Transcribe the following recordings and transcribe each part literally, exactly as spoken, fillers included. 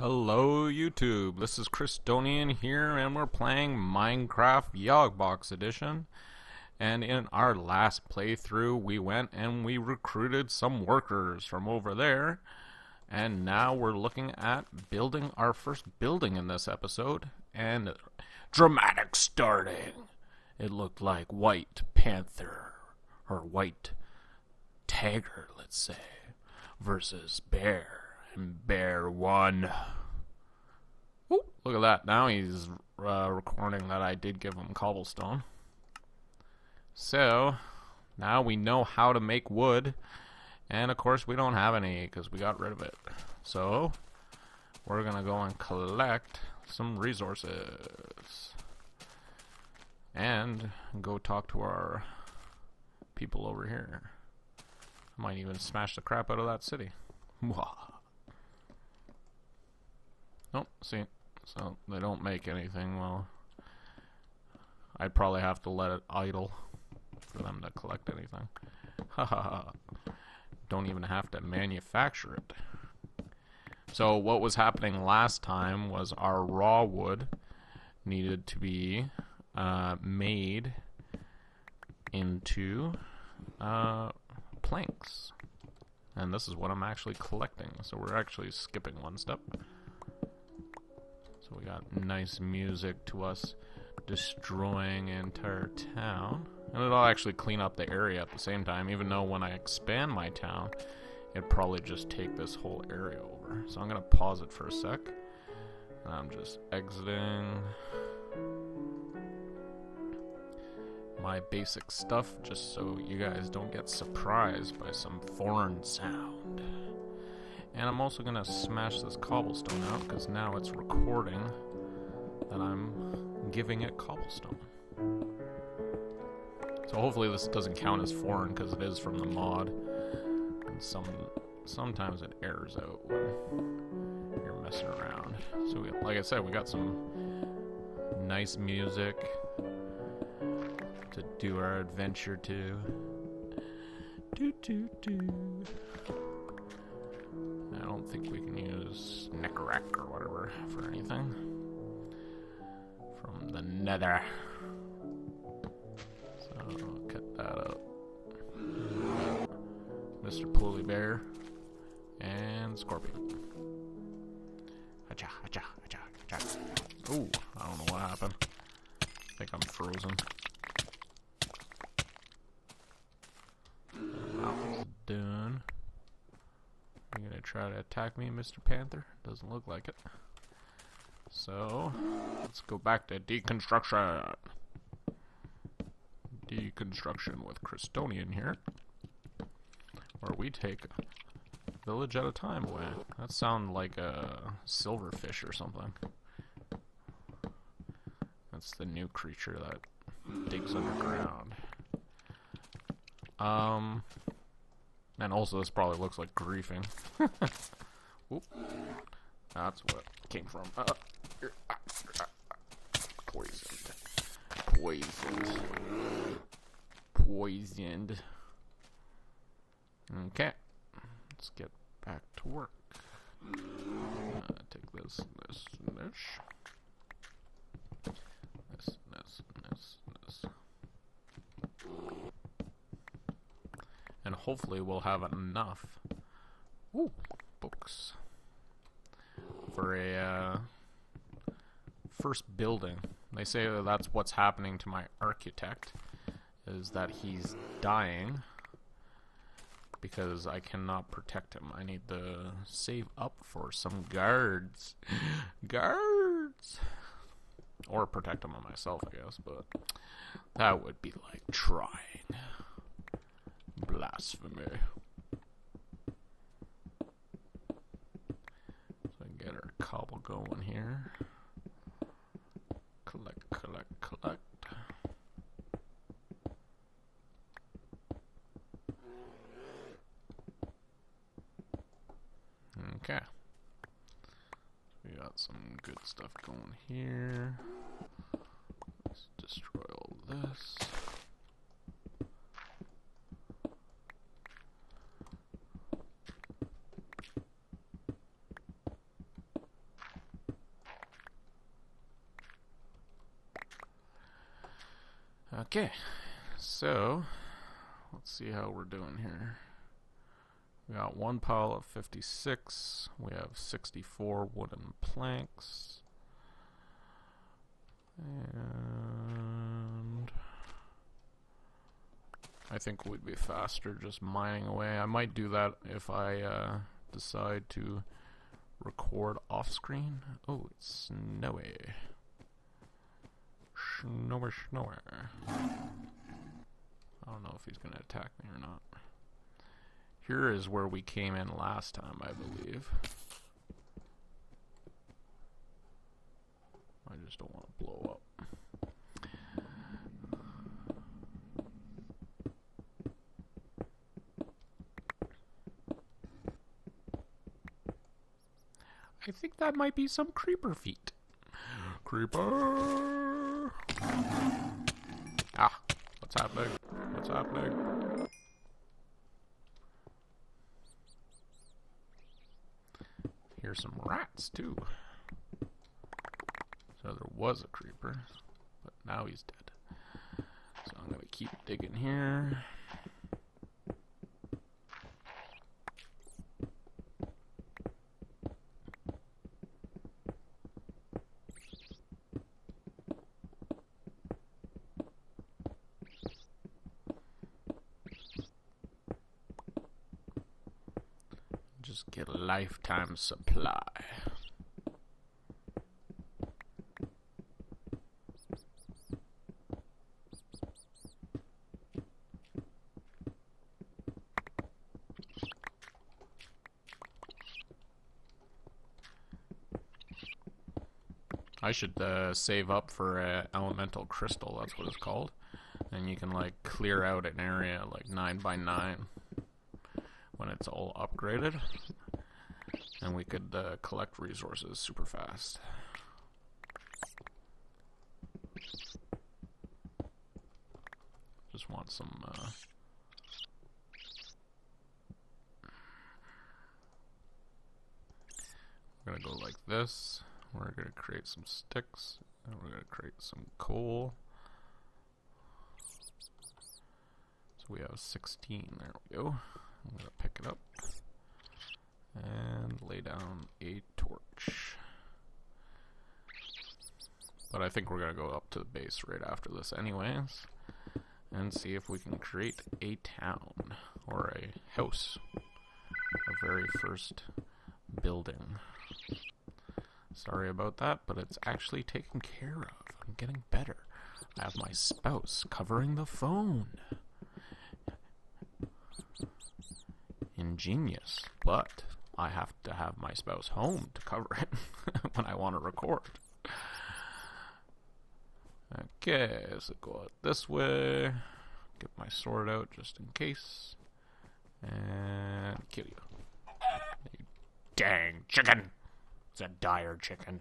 Hello YouTube, this is Christonian here and we're playing Minecraft Yogbox Edition. And in our last playthrough we went and we recruited some workers from over there. And now we're looking at building our first building in this episode. And dramatic starting! It looked like White Panther, or White Tiger, let's say, versus Bear. And Bear won. Ooh, look at that. Now he's uh, recording that I did give him cobblestone. So now we know how to make wood, and of course we don't have any because we got rid of it. So we're gonna go and collect some resources and go talk to our people over here. Might even smash the crap out of that city. Nope, see, so they don't make anything. Well, I'd probably have to let it idle for them to collect anything. Haha, don't even have to manufacture it. So what was happening last time was our raw wood needed to be uh, made into uh, planks. And this is what I'm actually collecting, so we're actually skipping one step. So we got nice music to us destroying an entire town. And it'll actually clean up the area at the same time, even though when I expand my town, it'd probably just take this whole area over. So I'm going to pause it for a sec. And I'm just exiting my basic stuff just so you guys don't get surprised by some foreign sound. And I'm also going to smash this cobblestone out because now it's recording that I'm giving it cobblestone. So hopefully this doesn't count as foreign because it is from the mod. And some sometimes it errors out when you're messing around. So we, like I said, we got some nice music to do our adventure to. Do, do, do. I don't think we can use Necrack or whatever for anything from the nether. So I'll cut that out. Mister Pulley Bear and Scorpion. Acha, acha, acha, acha. Ooh, I don't know what happened. I think I'm frozen. Done. You're gonna try to attack me, Mister Panther? Doesn't look like it. So let's go back to deconstruction. Deconstruction with Christonian here, where we take a village at a time away. That sounds like a silverfish or something. That's the new creature that digs underground. Um. And also, this probably looks like griefing. Oop. That's what it came from. Uh, you're, uh, you're, uh, poisoned. Poisoned. Poisoned. Okay. Let's get back to work. Uh, take this, this, and this. This, this, and this, and this. And hopefully we'll have enough ooh, books for a uh, first building. They say that that's what's happening to my architect, is that he's dying because I cannot protect him. I need to save up for some guards. Guards! Or protect him on myself, I guess, but that would be like trying. Blasphemy. So get our cobble going here. Collect, collect, collect. Okay. We got some good stuff going here. Let's destroy all this. Okay, so let's see how we're doing here. We got one pile of fifty-six. We have sixty-four wooden planks. And I think we'd be faster just mining away. I might do that if I uh, decide to record off screen. Oh, it's snowy. Snower, snower. I don't know if he's going to attack me or not. Here is where we came in last time, I believe. I just don't want to blow up. I think that might be some creeper feet. Creeper! Ah, what's happening? What's happening? Here's some rats too. So there was a creeper, but now he's dead. So I'm gonna keep digging here. Just get a lifetime supply. I should uh, save up for uh, elemental crystal, that's what it's called. And you can like clear out an area like nine by nine. When it's all upgraded, and we could uh, collect resources super fast. Just want some uh, we're gonna go like this. We're gonna create some sticks, and we're gonna create some coal. So we have sixteen, there we go. I'm going to pick it up and lay down a torch. But I think we're going to go up to the base right after this anyways and see if we can create a town or a house. Our very first building. Sorry about that, but it's actually taken care of. I'm getting better. I have my spouse covering the phone. Ingenious, but I have to have my spouse home to cover it when I want to record. Okay, so go out this way, get my sword out just in case, and kill you. You dang chicken! It's a dire chicken.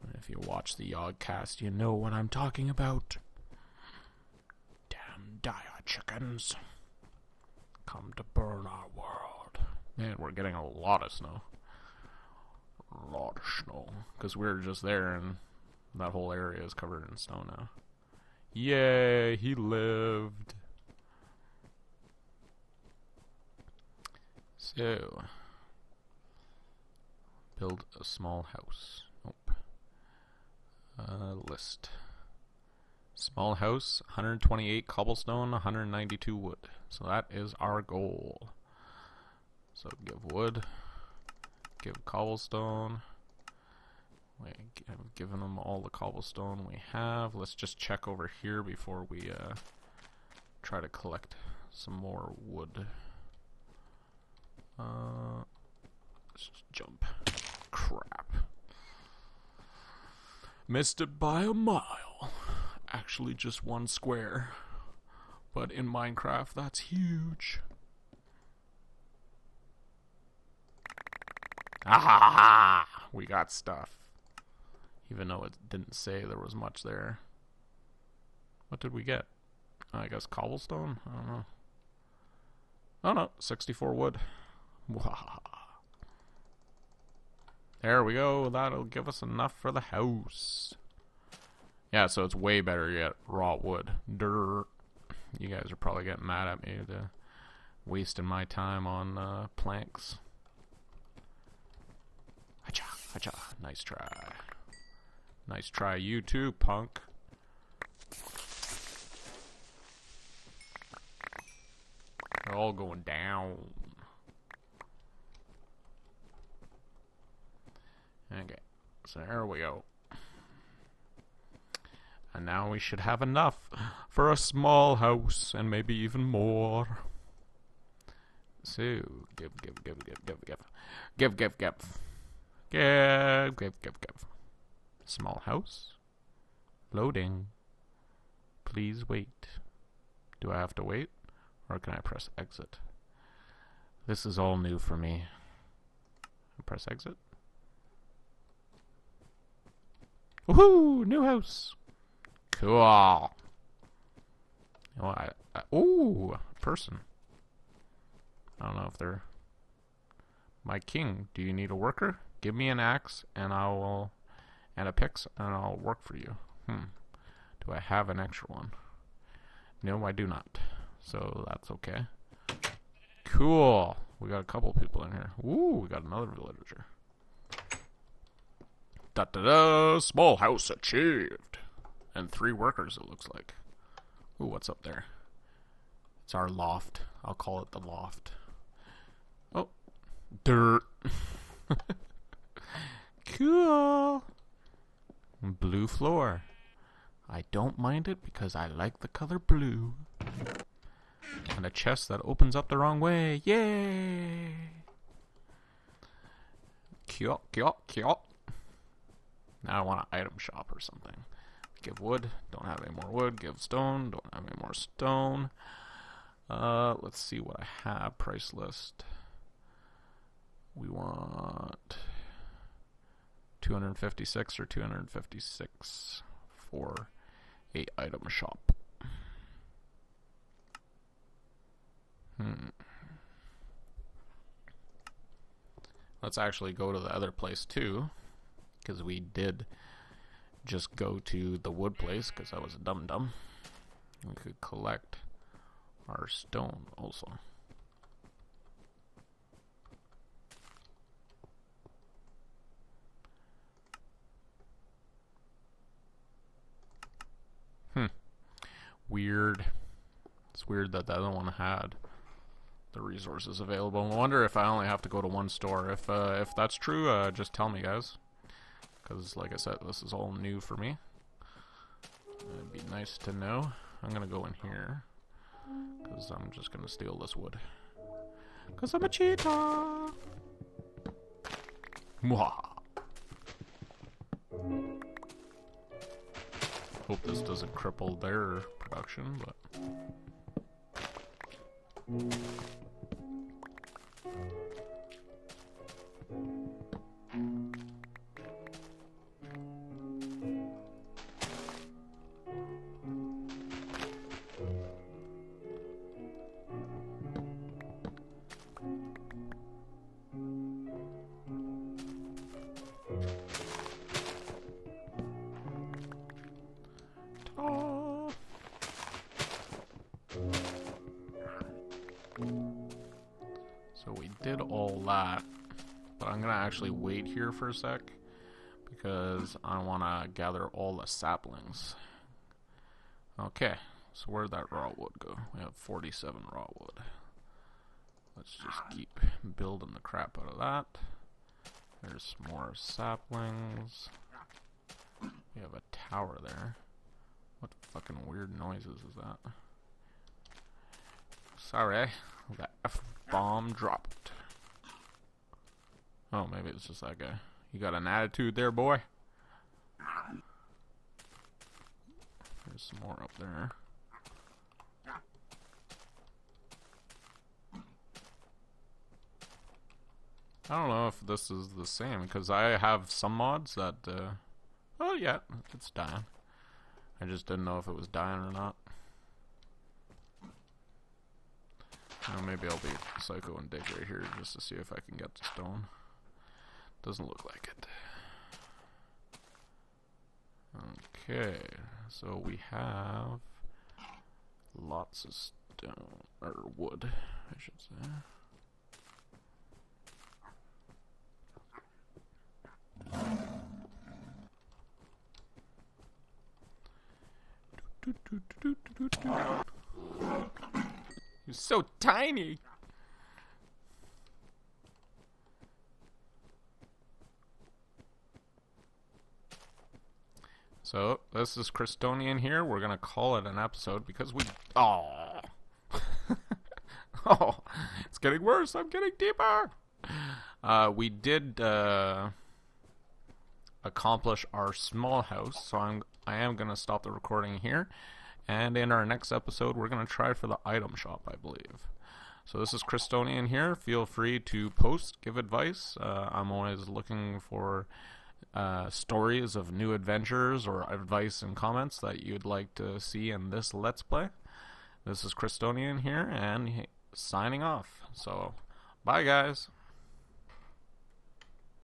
And if you watch the Yogcast, you know what I'm talking about. Damn dire chickens. Come to burn our world. Man, we're getting a lot of snow. A lot of snow. Because we were just there and that whole area is covered in snow now. Yay, he lived. So, build a small house. Nope. Uh, list. Small house, one hundred twenty-eight cobblestone, one hundred ninety-two wood. So that is our goal. So give wood, give cobblestone. Wait, I've given them all the cobblestone we have. Let's just check over here before we uh, try to collect some more wood. Uh, let's just jump. Crap. Missed it by a mile. Actually just one square, but in Minecraft that's huge. Ah, we got stuff, even though it didn't say there was much there. What did we get? I guess cobblestone. I don't know. Oh no, sixty-four wood. Wow. There we go. That'll give us enough for the house. Yeah, so it's way better yet raw wood. Durr. You guys are probably getting mad at me to wasting my time on uh, planks. Hacha, hacha. Nice try. Nice try, you too, punk. They're all going down. Okay, so there we go. And now we should have enough for a small house and maybe even more. So, give, give, give, give, give, give. Give, give, give. Give, give, give, give. Small house. Loading. Please wait. Do I have to wait? Or can I press exit? This is all new for me. Press exit. Woohoo! New house! Cool. Oh, I, I, ooh, a person. I don't know if they're... My king, do you need a worker? Give me an axe and I will... and a picks and I'll work for you. Hmm. Do I have an extra one? No, I do not. So that's okay. Cool. We got a couple people in here. Ooh, we got another villager. Da-da-da! Small house achieved! And three workers, it looks like. Ooh, what's up there? It's our loft. I'll call it the loft. Oh. Dirt. Cool. Blue floor. I don't mind it because I like the color blue. And a chest that opens up the wrong way. Yay! Cool, cool, cool. Now I want an item shop or something. Give wood. Don't have any more wood. Give stone. Don't have any more stone. Uh, let's see what I have. Price list. We want two hundred fifty-six or two hundred fifty-six for a item shop. Hmm. Let's actually go to the other place too, because we did just go to the wood place because I was a dum dum. We could collect our stone also. Hmm. Weird. It's weird that the other one had the resources available. I wonder if I only have to go to one store. If uh, if that's true, uh, just tell me, guys. Because, like I said, this is all new for me. It'd be nice to know. I'm going to go in here. Because I'm just going to steal this wood. Because I'm a cheetah! Mwah! Hope this doesn't cripple their production, but... So we did all that, but I'm gonna actually wait here for a sec because I wanna gather all the saplings. Okay, so where'd that raw wood go? We have forty-seven raw wood. Let's just keep building the crap out of that. There's more saplings. We have a tower there. What fucking weird noises is that? Sorry, that F bomb dropped. Oh, maybe it's just that guy. You got an attitude there, boy. There's some more up there. I don't know if this is the same because I have some mods that uh oh yeah, it's dying. I just didn't know if it was dying or not. Now maybe I'll be psycho and dig right here just to see if I can get the stone. Doesn't look like it. Okay, so we have lots of stone, or wood, I should say. You're so tiny. So this is Christonian here. We're gonna call it an episode because we oh oh it's getting worse. I'm getting deeper. Uh, we did uh, accomplish our small house, so I'm I am gonna stop the recording here. And in our next episode, we're going to try for the item shop, I believe. So this is Christonian here. Feel free to post, give advice. Uh, I'm always looking for uh, stories of new adventures or advice and comments that you'd like to see in this Let's Play. This is Christonian here and signing off. So, bye guys.